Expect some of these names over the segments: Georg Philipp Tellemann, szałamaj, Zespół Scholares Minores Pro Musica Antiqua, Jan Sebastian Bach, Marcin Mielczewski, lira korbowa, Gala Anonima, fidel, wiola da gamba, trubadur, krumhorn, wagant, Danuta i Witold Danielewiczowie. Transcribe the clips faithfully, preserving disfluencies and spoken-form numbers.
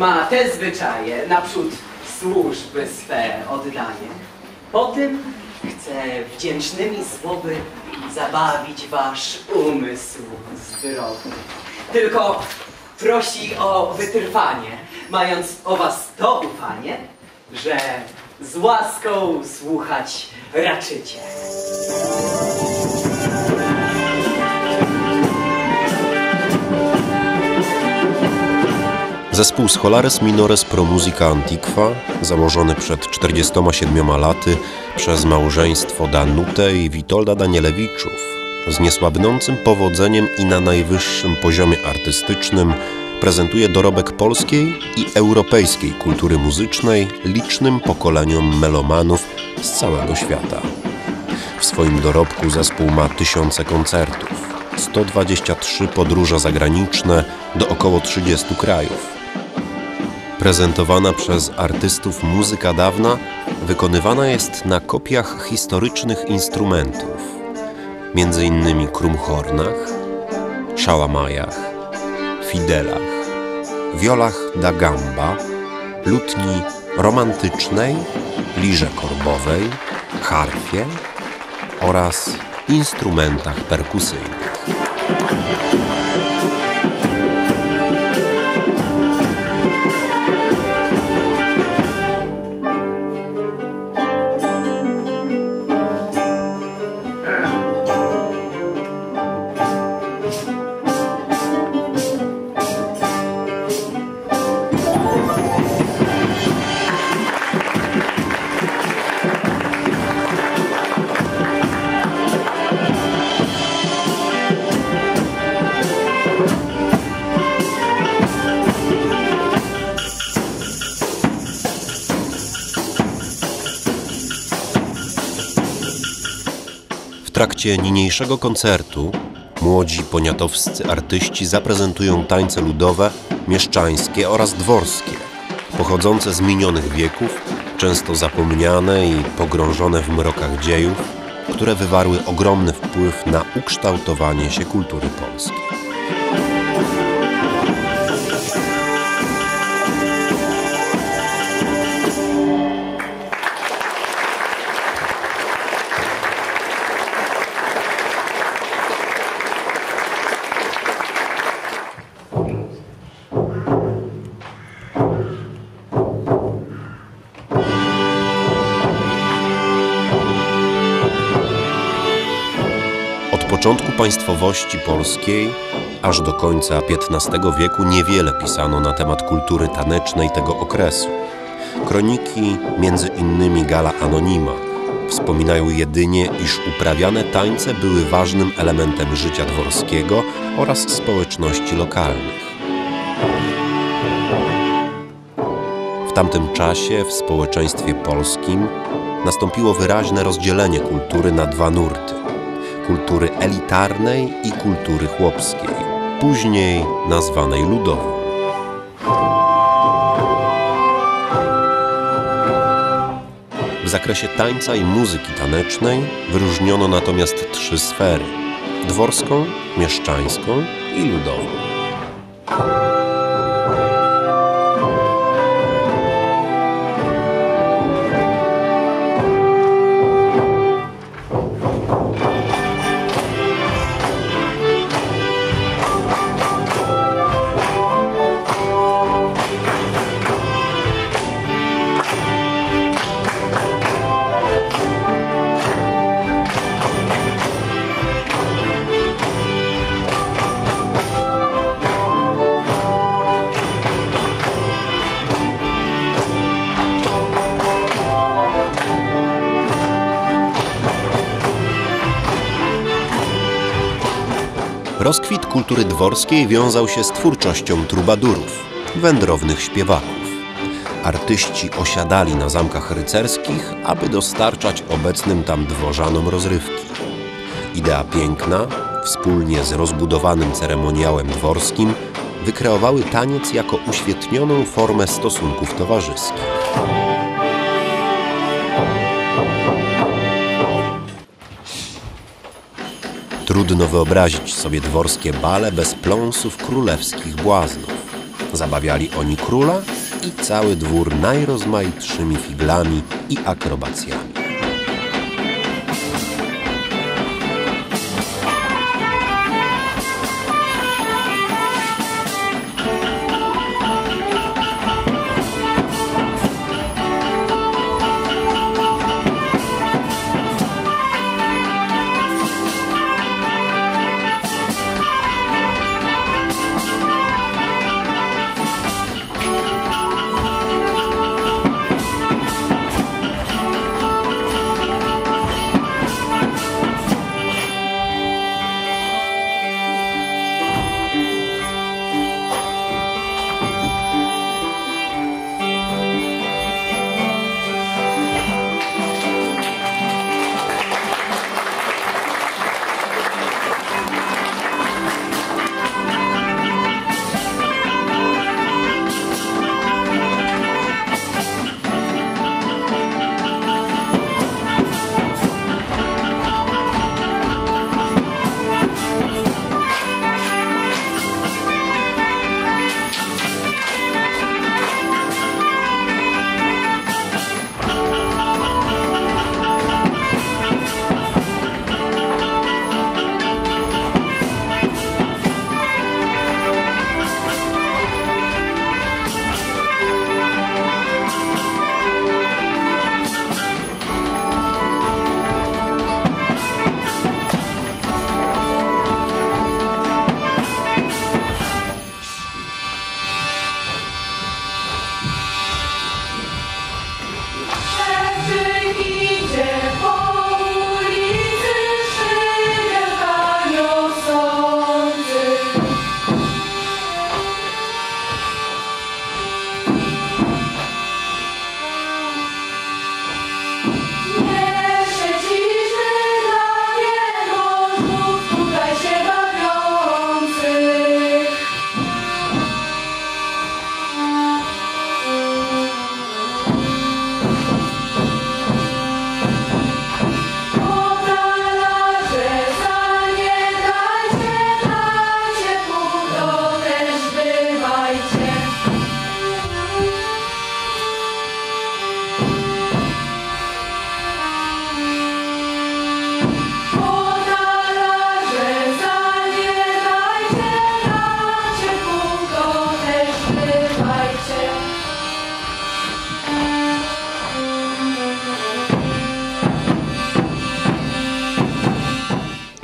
ma te zwyczaje, naprzód służby swe oddanie. Potem chcę wdzięcznymi słowy zabawić wasz umysł zdrowy. Tylko prosi o wytrwanie, mając o was to ufanie, że z łaską słuchać raczycie. Zespół Scholares Minores Pro Musica Antiqua, założony przed czterdziestoma siedmioma laty przez małżeństwo Danutę i Witolda Danielewiczów, z niesłabnącym powodzeniem i na najwyższym poziomie artystycznym prezentuje dorobek polskiej i europejskiej kultury muzycznej licznym pokoleniom melomanów z całego świata. W swoim dorobku zespół ma tysiące koncertów, sto dwadzieścia trzy podróże zagraniczne do około trzydziestu krajów. Prezentowana przez artystów muzyka dawna wykonywana jest na kopiach historycznych instrumentów, między innymi krumhornach, szałamajach, fidelach, wiolach da gamba, lutni romantycznej, lirze korbowej, harfie oraz instrumentach perkusyjnych. W trakcie niniejszego koncertu młodzi poniatowscy artyści zaprezentują tańce ludowe, mieszczańskie oraz dworskie, pochodzące z minionych wieków, często zapomniane i pogrążone w mrokach dziejów, które wywarły ogromny wpływ na ukształtowanie się kultury polskiej. Od początku państwowości polskiej aż do końca piętnastego wieku niewiele pisano na temat kultury tanecznej tego okresu. Kroniki, między innymi Gala Anonima, wspominają jedynie, iż uprawiane tańce były ważnym elementem życia dworskiego oraz społeczności lokalnych. W tamtym czasie w społeczeństwie polskim nastąpiło wyraźne rozdzielenie kultury na dwa nurty. Kultury elitarnej i kultury chłopskiej, później nazwanej ludową. W zakresie tańca i muzyki tanecznej wyróżniono natomiast trzy sfery: dworską, mieszczańską i ludową. Rozkwit kultury dworskiej wiązał się z twórczością trubadurów, wędrownych śpiewaków. Artyści osiadali na zamkach rycerskich, aby dostarczać obecnym tam dworzanom rozrywki. Idea piękna, wspólnie z rozbudowanym ceremoniałem dworskim, wykreowały taniec jako uświetnioną formę stosunków towarzyskich. Trudno wyobrazić sobie dworskie bale bez pląsów królewskich błaznów, Zabawiali oni króla i cały dwór najrozmaitszymi figlami i akrobacjami.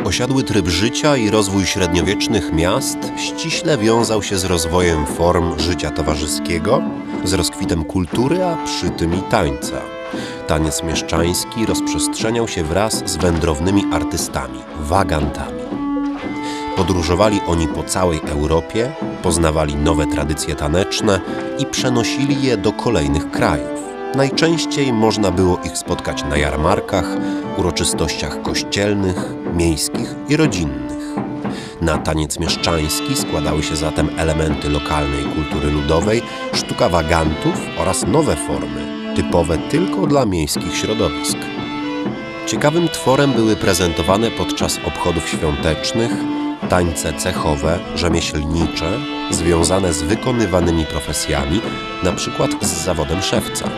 Osiadły tryb życia i rozwój średniowiecznych miast ściśle wiązał się z rozwojem form życia towarzyskiego, z rozkwitem kultury, a przy tym i tańca. Taniec mieszczański rozprzestrzeniał się wraz z wędrownymi artystami, wagantami. Podróżowali oni po całej Europie, poznawali nowe tradycje taneczne i przenosili je do kolejnych krajów. Najczęściej można było ich spotkać na jarmarkach, uroczystościach kościelnych, miejskich i rodzinnych. Na taniec mieszczański składały się zatem elementy lokalnej kultury ludowej, sztuka wagantów oraz nowe formy, typowe tylko dla miejskich środowisk. Ciekawym tworem były prezentowane podczas obchodów świątecznych tańce cechowe, rzemieślnicze, związane z wykonywanymi profesjami, na przykład z zawodem szewca.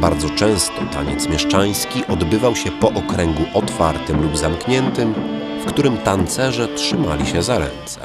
Bardzo często taniec mieszczański odbywał się po okręgu otwartym lub zamkniętym, w którym tancerze trzymali się za ręce.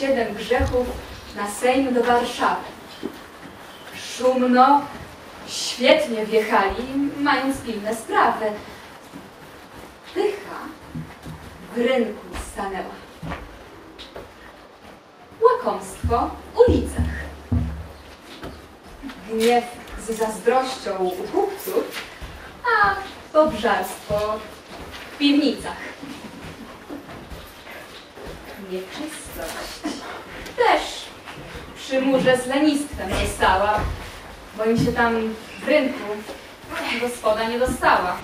Siedem grzechów na Sejm do Warszawy. Szumno, świetnie wjechali, mając pilne sprawy. Pycha w rynku stanęła. Łakomstwo w ulicach. Gniew z zazdrością u kupców, a Obżarstwo w piwnicach. Nieczystość. Też przy murze z lenistwem została, bo im się tam w rynku gospoda nie dostała.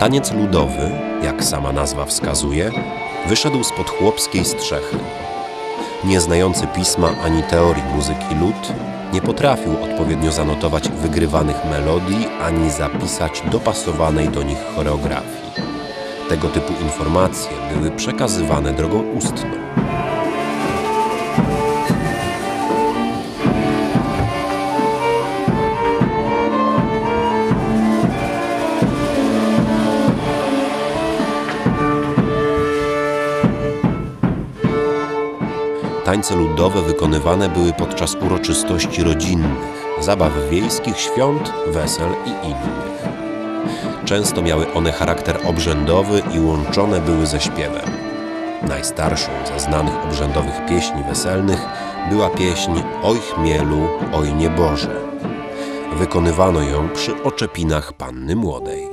Taniec ludowy, jak sama nazwa wskazuje, wyszedł spod chłopskiej strzechy. Nie znający pisma ani teorii muzyki lud, nie potrafił odpowiednio zanotować wygrywanych melodii ani zapisać dopasowanej do nich choreografii. Tego typu informacje były przekazywane drogą ustną. Tańce ludowe wykonywane były podczas uroczystości rodzinnych, zabaw wiejskich, świąt, wesel i innych. Często miały one charakter obrzędowy i łączone były ze śpiewem. Najstarszą ze znanych obrzędowych pieśni weselnych była pieśń „Oj chmielu, oj nieboże”. Wykonywano ją przy oczepinach Panny Młodej.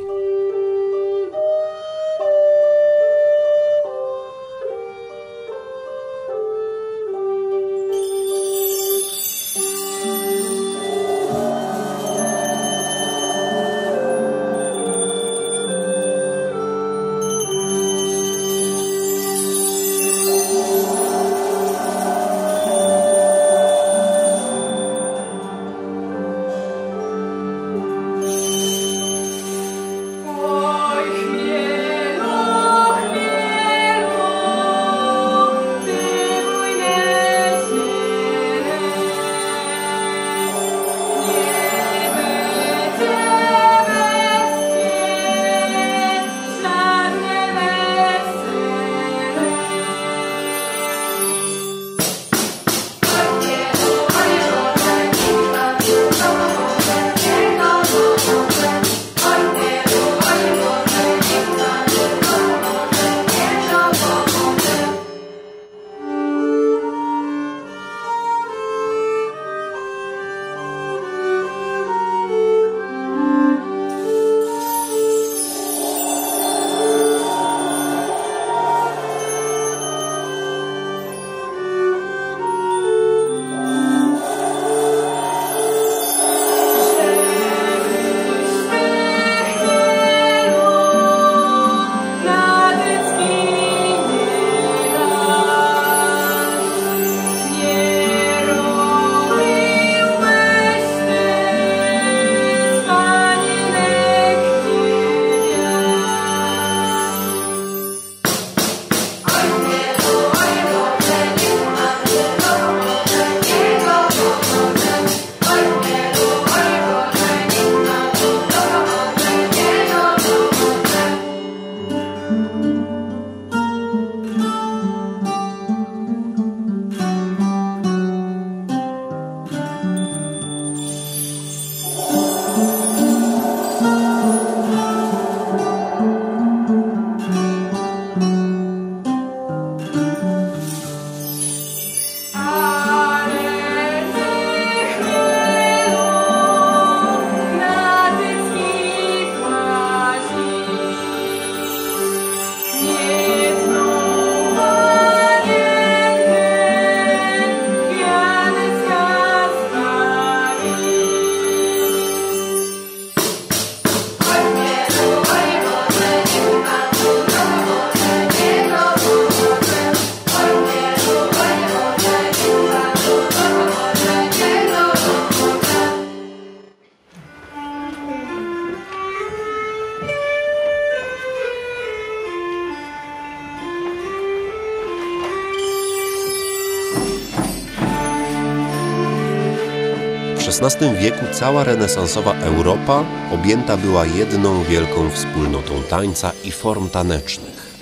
szesnastym wieku cała renesansowa Europa objęta była jedną wielką wspólnotą tańca i form tanecznych.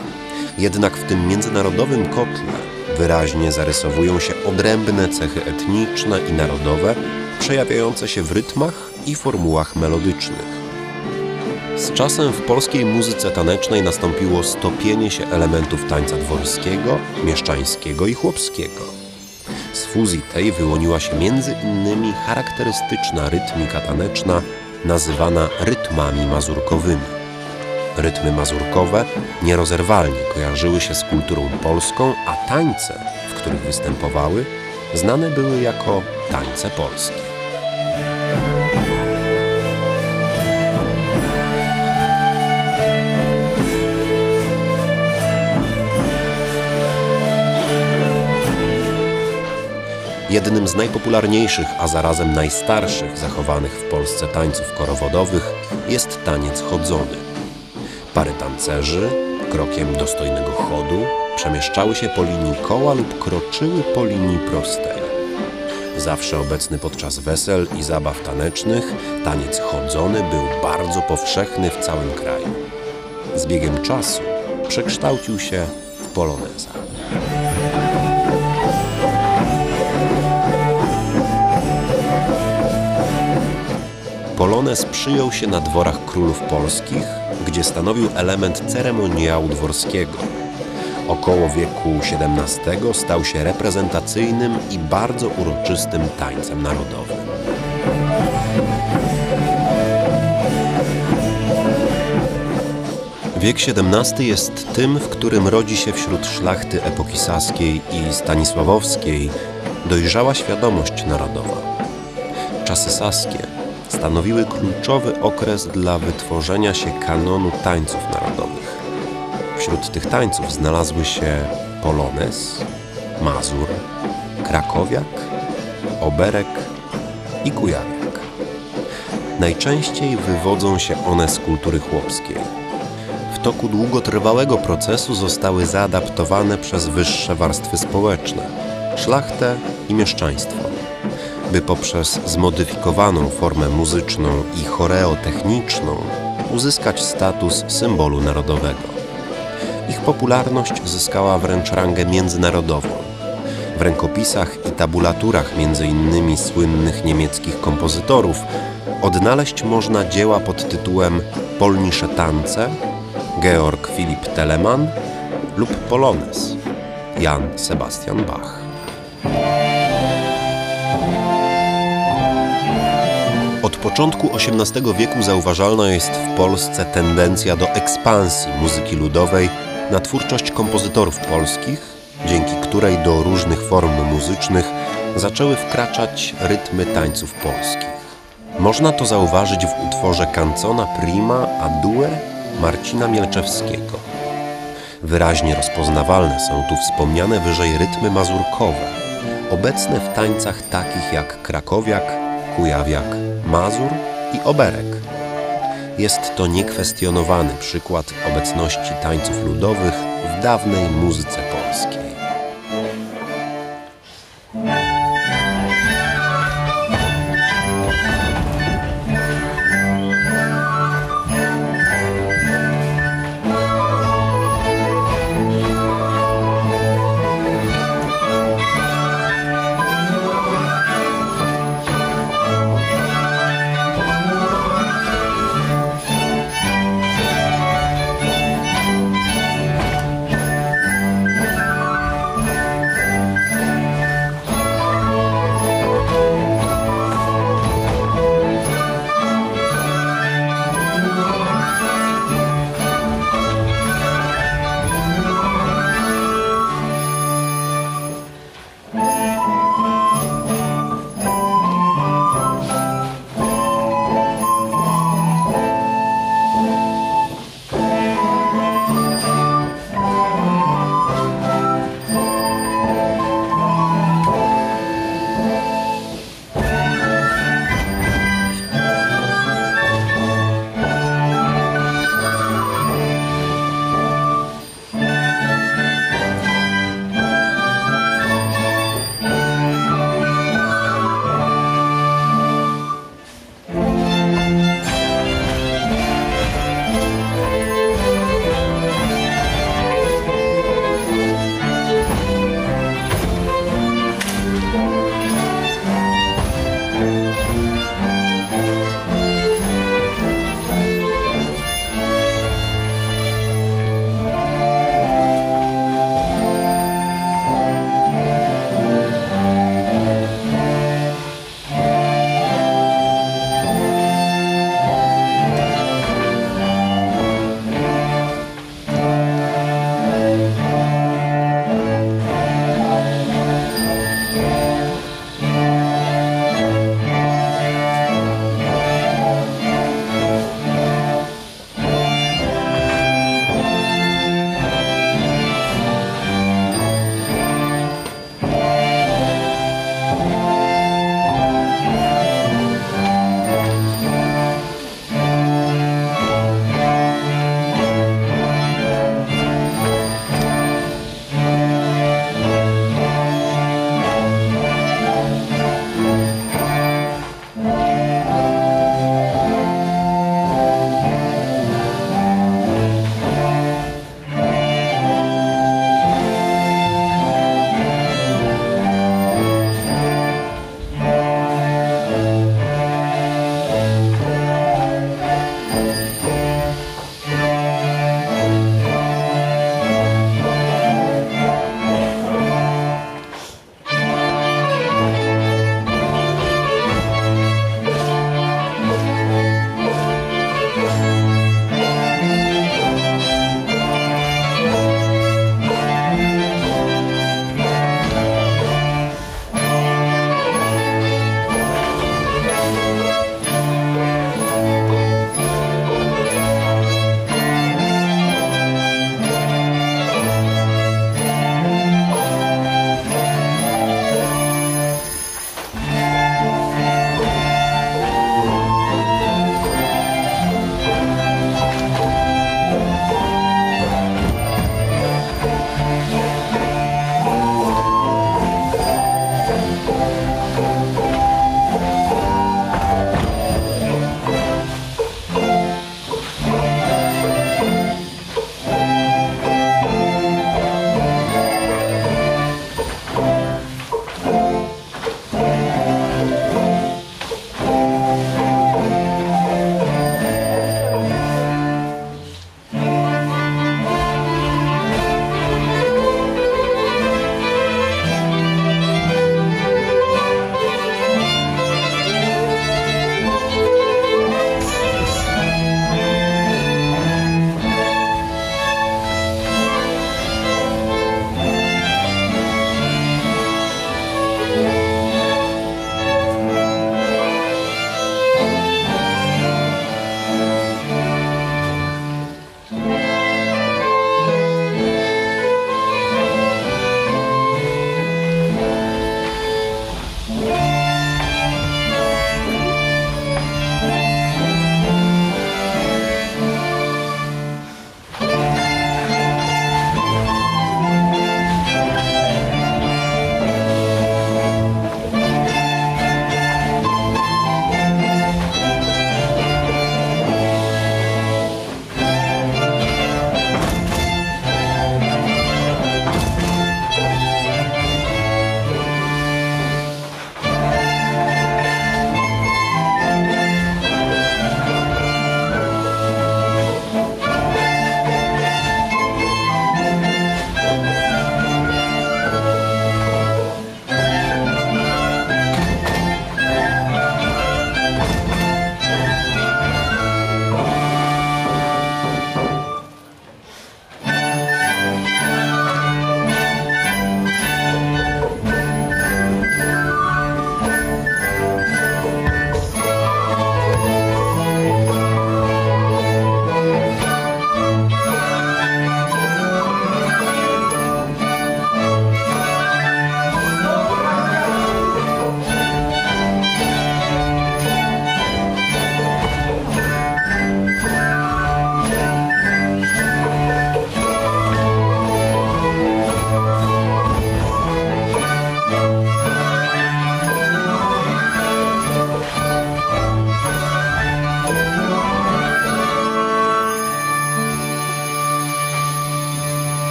Jednak w tym międzynarodowym kotle wyraźnie zarysowują się odrębne cechy etniczne i narodowe, przejawiające się w rytmach i formułach melodycznych. Z czasem w polskiej muzyce tanecznej nastąpiło stopienie się elementów tańca dworskiego, mieszczańskiego i chłopskiego. Z fuzji tej wyłoniła się między innymi charakterystyczna rytmika taneczna, nazywana rytmami mazurkowymi. Rytmy mazurkowe nierozerwalnie kojarzyły się z kulturą polską, a tańce, w których występowały, znane były jako tańce polskie. Jednym z najpopularniejszych, a zarazem najstarszych zachowanych w Polsce tańców korowodowych jest taniec chodzony. Pary tancerzy, krokiem dostojnego chodu, przemieszczały się po linii koła lub kroczyły po linii prostej. Zawsze obecny podczas wesel i zabaw tanecznych, taniec chodzony był bardzo powszechny w całym kraju. Z biegiem czasu przekształcił się w poloneza. Polonez przyjął się na dworach królów polskich, gdzie stanowił element ceremoniału dworskiego. Około wieku siedemnastego stał się reprezentacyjnym i bardzo uroczystym tańcem narodowym. Wiek siedemnasty jest tym, w którym rodzi się wśród szlachty epoki saskiej i stanisławowskiej dojrzała świadomość narodowa. Czasy saskie stanowiły kluczowy okres dla wytworzenia się kanonu tańców narodowych. Wśród tych tańców znalazły się polonez, mazur, krakowiak, oberek i kujawiak. Najczęściej wywodzą się one z kultury chłopskiej. W toku długotrwałego procesu zostały zaadaptowane przez wyższe warstwy społeczne, szlachtę i mieszczaństwo, by poprzez zmodyfikowaną formę muzyczną i choreotechniczną uzyskać status symbolu narodowego. Ich popularność zyskała wręcz rangę międzynarodową. W rękopisach i tabulaturach między innymi słynnych niemieckich kompozytorów odnaleźć można dzieła pod tytułem Polnische Tanze Georg Philipp Tellemann lub Polonez Jan Sebastian Bach. Od początku osiemnastego wieku zauważalna jest w Polsce tendencja do ekspansji muzyki ludowej na twórczość kompozytorów polskich, dzięki której do różnych form muzycznych zaczęły wkraczać rytmy tańców polskich. Można to zauważyć w utworze Canzona Prima a Due Marcina Mielczewskiego. Wyraźnie rozpoznawalne są tu wspomniane wyżej rytmy mazurkowe, obecne w tańcach takich jak krakowiak, kujawiak, mazur i oberek. Jest to niekwestionowany przykład obecności tańców ludowych w dawnej muzyce polskiej.